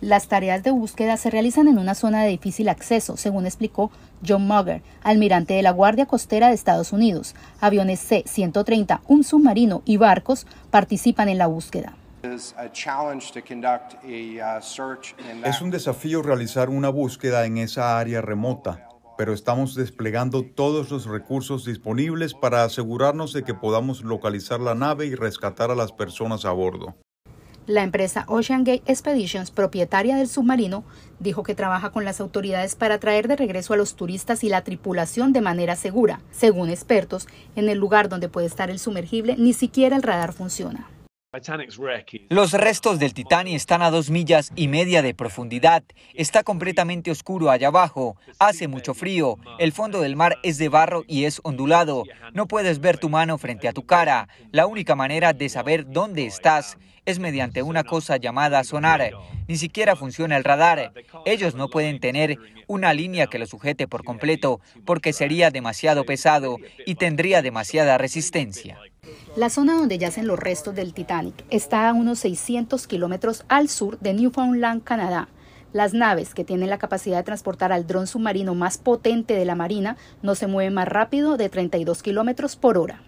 Las tareas de búsqueda se realizan en una zona de difícil acceso, según explicó John Mauger, almirante de la Guardia Costera de Estados Unidos. Aviones C-130, un submarino y barcos participan en la búsqueda. Es un desafío realizar una búsqueda en esa área remota, pero estamos desplegando todos los recursos disponibles para asegurarnos de que podamos localizar la nave y rescatar a las personas a bordo. La empresa OceanGate Expeditions, propietaria del submarino, dijo que trabaja con las autoridades para traer de regreso a los turistas y la tripulación de manera segura. Según expertos, en el lugar donde puede estar el sumergible, ni siquiera el radar funciona. Los restos del Titanic están a 2,5 millas de profundidad. Está completamente oscuro allá abajo. Hace mucho frío. El fondo del mar es de barro y es ondulado. No puedes ver tu mano frente a tu cara. La única manera de saber dónde estás es mediante una cosa llamada sonar. Ni siquiera funciona el radar. Ellos no pueden tener una línea que lo sujete por completo porque sería demasiado pesado y tendría demasiada resistencia. La zona donde yacen los restos del Titanic está a unos 600 kilómetros al sur de Newfoundland, Canadá. Las naves, que tienen la capacidad de transportar al dron submarino más potente de la Marina, no se mueven más rápido de 32 kilómetros por hora.